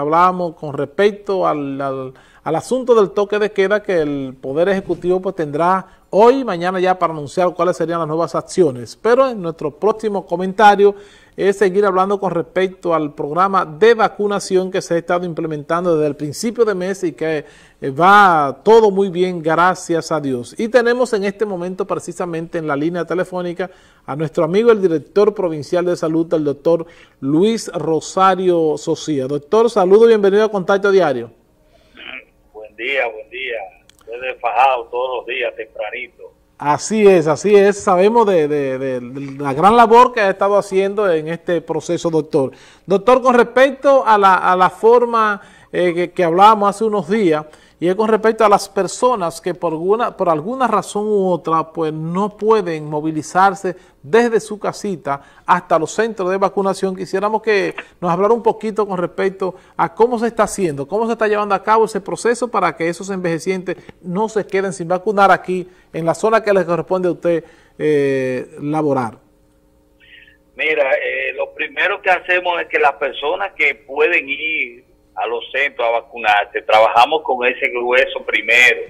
Hablábamos con respecto al asunto del toque de queda, que el Poder Ejecutivo pues tendrá hoy y mañana ya para anunciar cuáles serían las nuevas acciones. Pero en nuestro próximo comentario es seguir hablando con respecto al programa de vacunación que se ha estado implementando desde el principio de mes y que va todo muy bien, gracias a Dios. Y tenemos en este momento precisamente en la línea telefónica a nuestro amigo el director provincial de salud, el doctor Luis Rosario Socía. Doctor, saludo, bienvenido a Contacto Diario. Buen día, buen día. Desde Fajado todos los días, tempranito. Así es, así es. Sabemos de la gran labor que ha estado haciendo en este proceso, doctor. Doctor, con respecto a la forma que hablábamos hace unos días, y es con respecto a las personas que por alguna razón u otra pues no pueden movilizarse desde su casita hasta los centros de vacunación, quisiéramos que nos hablara un poquito con respecto a cómo se está haciendo, cómo se está llevando a cabo ese proceso para que esos envejecientes no se queden sin vacunar aquí en la zona que les corresponde a usted laborar. Mira, lo primero que hacemos es que las personas que pueden ir a los centros a vacunarse, trabajamos con ese grueso primero.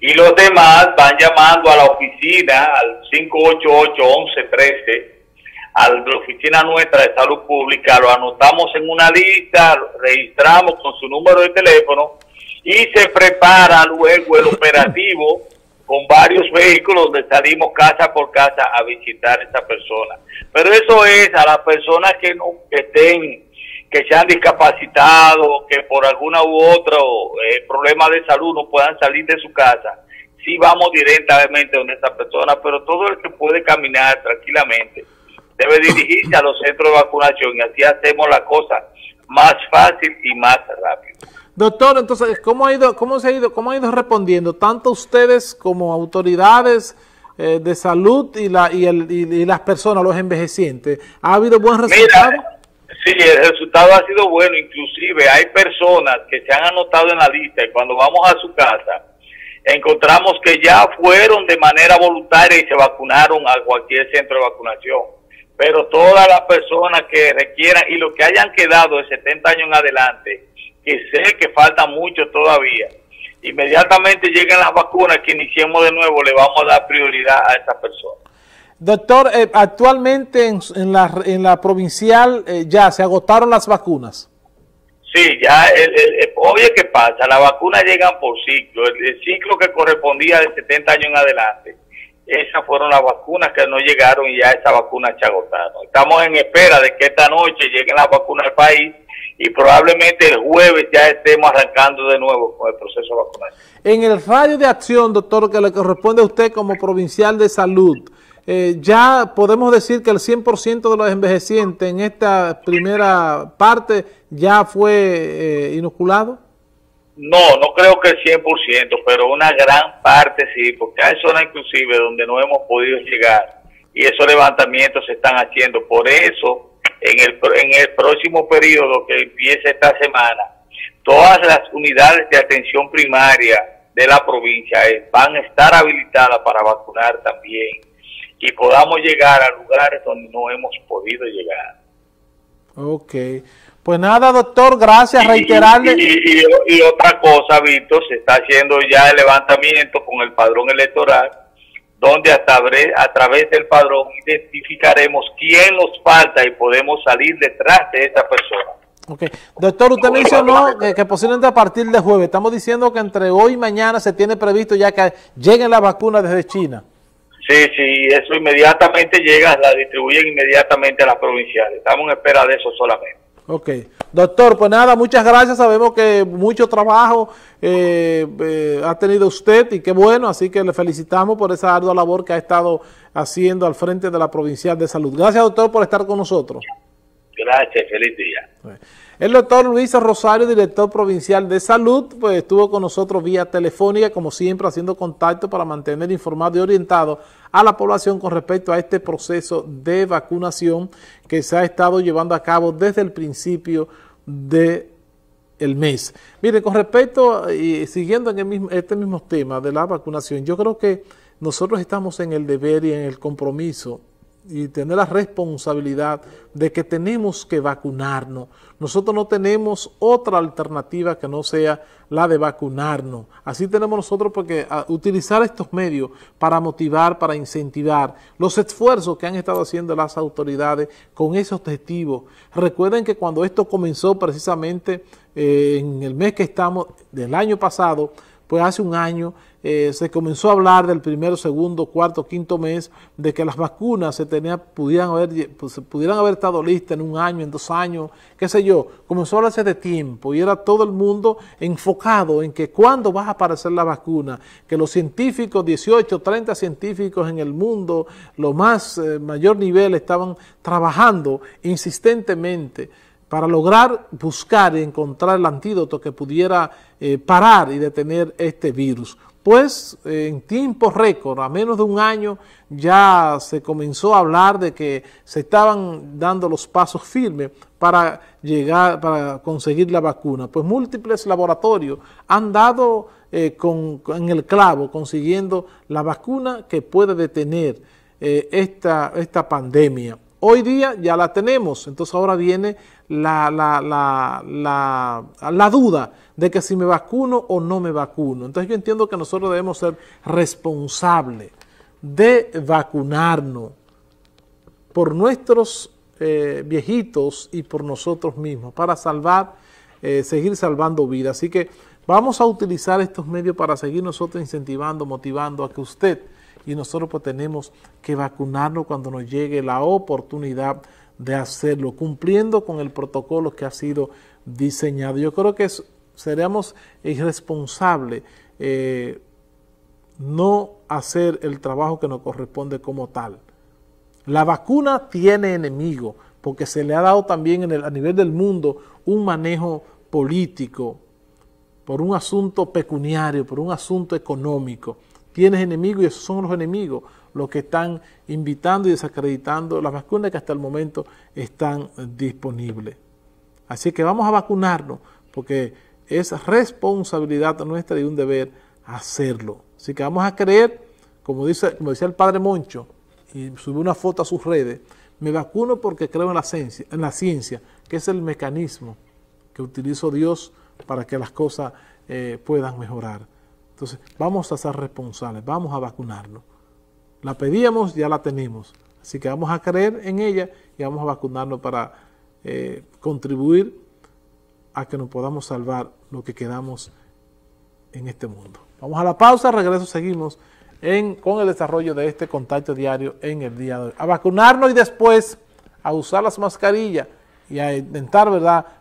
Y los demás van llamando a la oficina, al 588-1113, a la oficina nuestra de salud pública, lo anotamos en una lista, lo registramos con su número de teléfono y se prepara luego el operativo con varios vehículos donde salimos casa por casa a visitar a esa persona. Pero eso es a las personas que no estén, que se han discapacitado, que por alguna u otro problema de salud no puedan salir de su casa. Sí vamos directamente donde esa persona, pero todo el que puede caminar tranquilamente debe dirigirse a los centros de vacunación y así hacemos la cosa más fácil y más rápido. Doctor, entonces, ¿cómo ha ido respondiendo tanto ustedes como autoridades de salud y las personas, los envejecientes? ¿Ha habido buen resultado? Mira, sí, el resultado ha sido bueno. Inclusive hay personas que se han anotado en la lista y cuando vamos a su casa encontramos que ya fueron de manera voluntaria y se vacunaron a cualquier centro de vacunación. Pero todas las personas que requieran y los que hayan quedado de 70 años en adelante, que sé que falta mucho todavía, inmediatamente llegan las vacunas que iniciemos de nuevo, le vamos a dar prioridad a esas personas. Doctor, actualmente en la provincial ya se agotaron las vacunas. Sí, ya, obvio que pasa, las vacunas llegan por ciclo, el ciclo que correspondía de 70 años en adelante, esas fueron las vacunas que no llegaron y ya esas vacunas se agotaron. Estamos en espera de que esta noche lleguen las vacunas al país y probablemente el jueves ya estemos arrancando de nuevo con el proceso de vacunación. En el radio de acción, doctor, que le corresponde a usted como provincial de salud, ya podemos decir que el 100% de los envejecientes en esta primera parte ya fue inoculado. No, no creo que el 100%, pero una gran parte sí, porque hay zonas inclusive donde no hemos podido llegar y esos levantamientos se están haciendo. Por eso, en el próximo periodo que empieza esta semana, todas las unidades de atención primaria de la provincia van a estar habilitadas para vacunar también y podamos llegar a lugares donde no hemos podido llegar. Ok, pues nada, doctor, gracias, reiterarle. Y otra cosa, Víctor, se está haciendo ya el levantamiento con el padrón electoral, donde a través del padrón identificaremos quién nos falta y podemos salir detrás de esa persona. Ok, doctor, usted mencionó que posiblemente a partir de jueves, estamos diciendo que entre hoy y mañana se tiene previsto ya que lleguen las vacunas desde China. Sí, eso inmediatamente llega, la distribuyen inmediatamente a las provinciales. Estamos en espera de eso solamente. Ok. Doctor, pues nada, muchas gracias. Sabemos que mucho trabajo ha tenido usted y qué bueno, así que le felicitamos por esa ardua labor que ha estado haciendo al frente de la Provincial de Salud. Gracias, doctor, por estar con nosotros. Gracias, feliz día. El doctor Luis Rosario, director provincial de salud, pues estuvo con nosotros vía telefónica, como siempre, haciendo contacto para mantener informado y orientado a la población con respecto a este proceso de vacunación que se ha estado llevando a cabo desde el principio del mes. Mire, con respecto, y siguiendo en este mismo tema de la vacunación, yo creo que nosotros estamos en el deber y en el compromiso y tener la responsabilidad de que tenemos que vacunarnos. Nosotros no tenemos otra alternativa que no sea la de vacunarnos. Así tenemos nosotros porque utilizar estos medios para motivar, para incentivar los esfuerzos que han estado haciendo las autoridades con ese objetivo. Recuerden que cuando esto comenzó precisamente en el mes que estamos del año pasado, pues hace un año se comenzó a hablar del primero, segundo, cuarto, quinto mes de que las vacunas pudieran haber estado listas en un año, en 2 años, qué sé yo. Comenzó a hablarse de tiempo y era todo el mundo enfocado en que cuándo va a aparecer la vacuna, que los científicos, 18, 30 científicos en el mundo, lo más mayor nivel, estaban trabajando insistentemente para lograr buscar y encontrar el antídoto que pudiera parar y detener este virus. Pues en tiempo récord, a menos de un año, ya se comenzó a hablar de que se estaban dando los pasos firmes para conseguir la vacuna. Pues múltiples laboratorios han dado en el clavo, consiguiendo la vacuna que puede detener esta pandemia. Hoy día ya la tenemos, entonces ahora viene la duda de que si me vacuno o no me vacuno. Entonces yo entiendo que nosotros debemos ser responsables de vacunarnos por nuestros viejitos y por nosotros mismos para seguir salvando vidas. Así que vamos a utilizar estos medios para seguir nosotros incentivando, motivando a que usted... Y nosotros pues tenemos que vacunarnos cuando nos llegue la oportunidad de hacerlo, cumpliendo con el protocolo que ha sido diseñado. Yo creo que seríamos irresponsables no hacer el trabajo que nos corresponde como tal. La vacuna tiene enemigo, porque se le ha dado también a nivel del mundo un manejo político, por un asunto pecuniario, por un asunto económico. Tienes enemigos y esos son los enemigos los que están invitando y desacreditando las vacunas que hasta el momento están disponibles. Así que vamos a vacunarnos porque es responsabilidad nuestra y un deber hacerlo. Así que vamos a creer, como decía el padre Moncho, y subió una foto a sus redes, me vacuno porque creo en la ciencia, que es el mecanismo que utilizó Dios para que las cosas puedan mejorar. Entonces, vamos a ser responsables, vamos a vacunarnos. La pedíamos, ya la tenemos. Así que vamos a creer en ella y vamos a vacunarnos para contribuir a que nos podamos salvar lo que queramos en este mundo. Vamos a la pausa, regreso, seguimos con el desarrollo de este Contacto Diario en el día de hoy. A vacunarnos y después a usar las mascarillas y a intentar, ¿verdad?,